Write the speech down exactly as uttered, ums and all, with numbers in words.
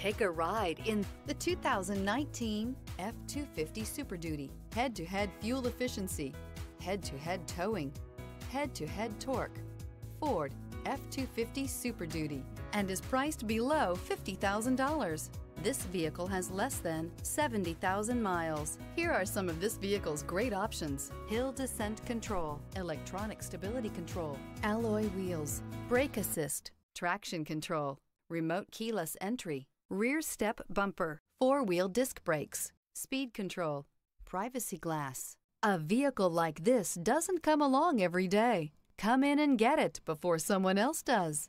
Take a ride in the two thousand nineteen F two fifty Super Duty. Head-to-head fuel efficiency, head-to-head towing, head-to-head torque. Ford F two fifty Super Duty, and is priced below fifty thousand dollars. This vehicle has less than seventy thousand miles. Here are some of this vehicle's great options: hill descent control, electronic stability control, alloy wheels, brake assist, traction control, remote keyless entry, rear step bumper, four-wheel disc brakes, speed control, privacy glass. A vehicle like this doesn't come along every day. Come in and get it before someone else does.